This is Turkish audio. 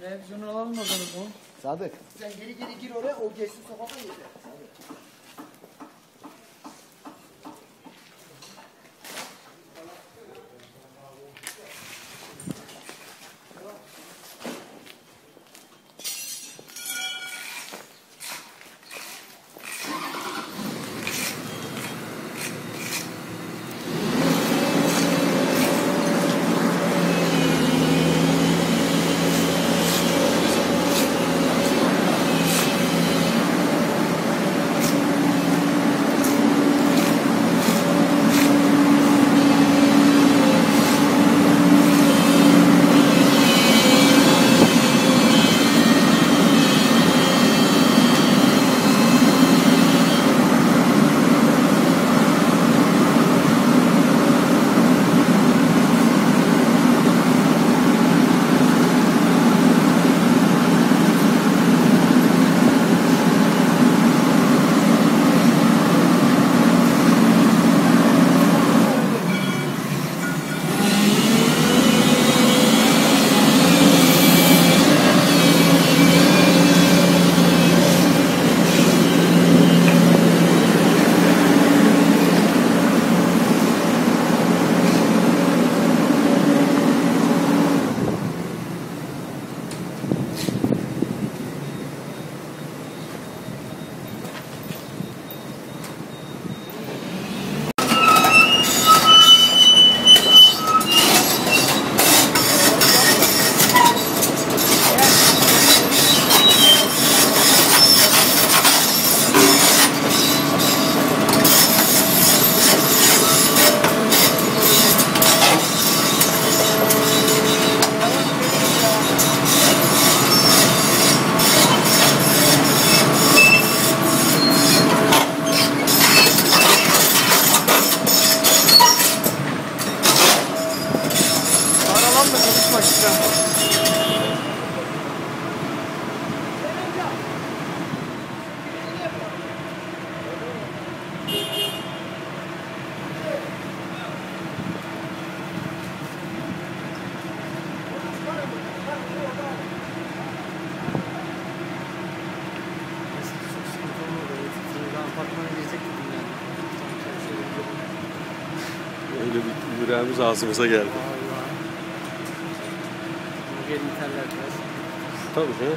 Televizyonu alalım o zaman bu. Sadık. Sen geri gir oraya, o geçsin sokakta yeter. Sadık. Öyle bir yüreğimiz ağzımıza geldi. Vallahi. Gelin terler biraz. Tabii ki.